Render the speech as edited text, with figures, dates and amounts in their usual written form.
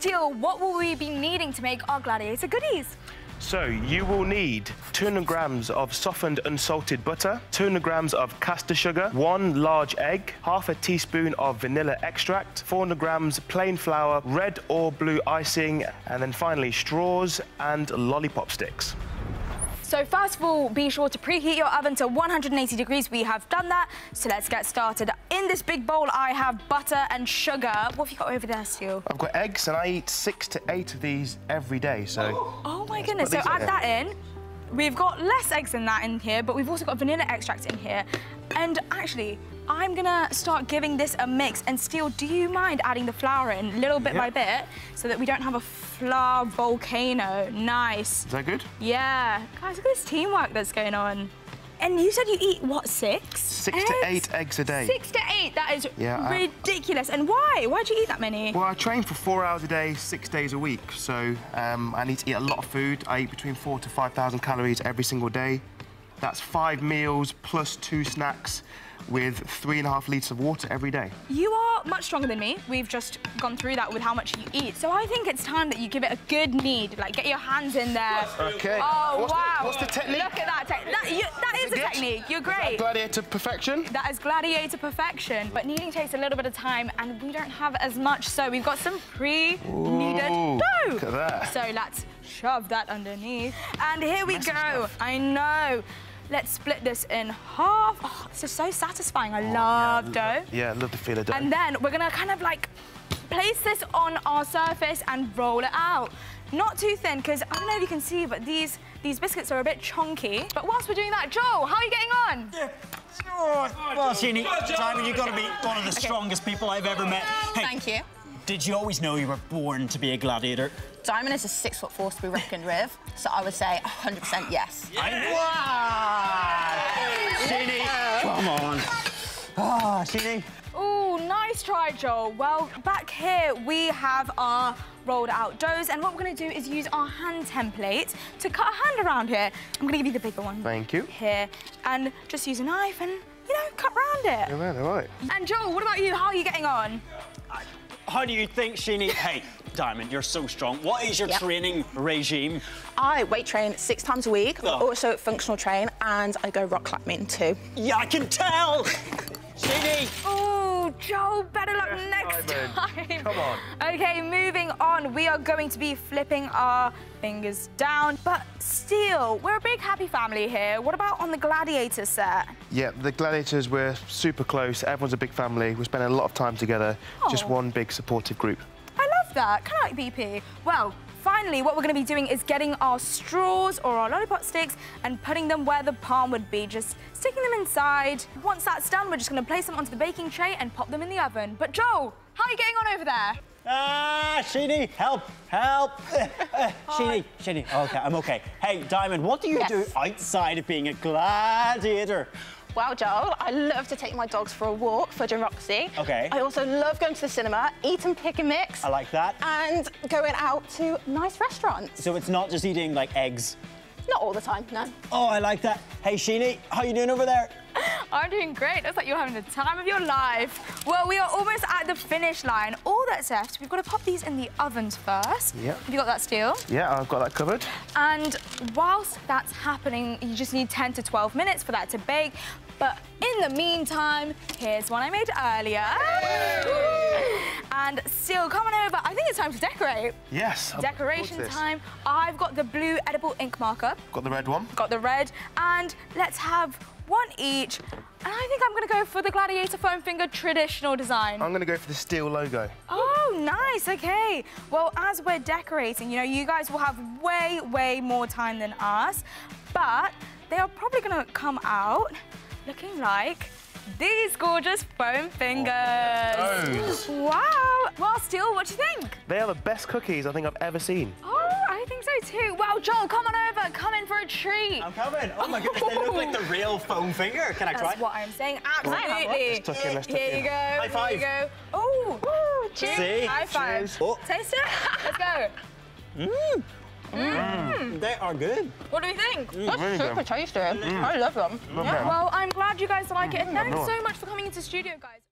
Steele, what will we be needing to make our gladiator goodies? So you will need 200 grams of softened unsalted butter, 200 grams of caster sugar, 1 large egg, half a teaspoon of vanilla extract, 400 grams plain flour, red or blue icing, and then finally straws and lollipop sticks. So first of all, be sure to preheat your oven to 180 degrees. We have done that, so let's get started. In this big bowl, I have butter and sugar. What have you got over there, Steele? I've got eggs, and I eat 6 to 8 of these every day, so... Oh my goodness, so add that in. We've got less eggs than that in here, but we've also got vanilla extract in here. And actually, I'm gonna start giving this a mix. And Steele, do you mind adding the flour in little bit by bit so that we don't have a flour volcano? Nice. Is that good? Yeah. Guys, look at this teamwork that's going on. And you said you eat, what, 6? 6 to 8 eggs a day. 6 to 8? That is ridiculous. And why? Why do you eat that many? Well, I train for 4 hours a day, 6 days a week. So I need to eat a lot of food. I eat between 4,000 to 5,000 calories every single day. That's 5 meals plus 2 snacks with 3.5 litres of water every day. You are much stronger than me. We've just gone through that with how much you eat. So I think it's time that you give it a good knead. Like, get your hands in there. Okay. Oh, wow. What's the technique? Look at that. That is a technique. You're great. Is that gladiator perfection? That is gladiator perfection. But kneading takes a little bit of time, and we don't have as much, so we've got some pre-kneaded dough. Look at that. So let's shove that underneath. And here we go. I know. Let's split this in half. Oh, this is so satisfying. I love dough. Yeah, I love the feel of dough. And then we're gonna kind of like place this on our surface and roll it out. Not too thin, because I don't know if you can see, but these biscuits are a bit chonky. But whilst we're doing that, Joel, how are you getting on? Yeah. Well, Shini, Diamond, you've got to be one of the strongest people I've ever met. Hey, thank you. Did you always know you were born to be a gladiator? Diamond is a 6-foot force to be reckoned with, so I would say 100% yes. Wow! Shini, come on. Ah, Shini. Oh, nice try, Joel. Well, back here we have our rolled out doughs, and what we're going to do is use our hand template to cut a hand around here. I'm going to give you the bigger one. Thank you. Here, and just use a knife and, you know, cut around it. Yeah, man, all right. And Joel, what about you? How are you getting on? How do you think, Shini? Hey, Diamond, you're so strong. What is your training regime? I weight train 6 times a week, also functional train, and I go rock climbing too. Yeah, I can tell! Shini! Oh, Joel, better luck next time. Come on. Okay, moving on. We are going to be flipping our fingers down. But Steele, we're a big happy family here. What about on the gladiator set? Yeah, the gladiators, we're super close. Everyone's a big family. We spend a lot of time together. Oh. Just one big supportive group. I love that. Kind of like BP. Well, finally, what we're going to be doing is getting our straws or our lollipop sticks and putting them where the palm would be, just sticking them inside. Once that's done, we're just going to place them onto the baking tray and pop them in the oven. But Joel, how are you getting on over there? Ah, Shini, help, help. Shini, okay, I'm okay. Hey, Diamond, what do you do outside of being a gladiator? Well, Joel, I love to take my dogs for a walk, Fudge and Roxy. Okay. I also love going to the cinema, eat and pick and mix. I like that. And going out to nice restaurants. So it's not just eating, like, eggs? Not all the time, no. Oh, I like that. Hey, Shini, how you doing over there? I'm doing great. Looks like you're having the time of your life. Well, we are almost at the finish line. All that's left, we've got to pop these in the ovens first. Yeah. Have you got that, Steele? Yeah, I've got that covered. And whilst that's happening, you just need 10 to 12 minutes for that to bake. But in the meantime, here's one I made earlier. Yay! And Steele, come on over. I think it's time to decorate. Yes. Decoration time. I've got the blue edible ink marker. Got the red one. Got the red. And let's have one each. And I think I'm going to go for the gladiator foam finger traditional design. I'm going to go for the Steele logo. Oh, nice. Okay. Well, as we're decorating, you know, you guys will have way, way more time than us. But they are probably going to come out looking like these gorgeous foam fingers. Oh, wow. Well, Steele, what do you think? They are the best cookies I think I've ever seen. Oh, I think so too. Wow, Joel, come on over. Come in for a treat. I'm coming. Oh, my goodness. They look like the real foam finger. Can I try? That's what I'm saying. Absolutely. Let's tuck in. Here you go. High five. Here you go. Oh, cheers. See? High five. Cheers. Oh. Taste it? Let's go. Mmm. Mm. They are good. What do we think? That's really super tasty. I love them. Well, I'm glad you guys like it. And thanks so much for coming into the studio, guys.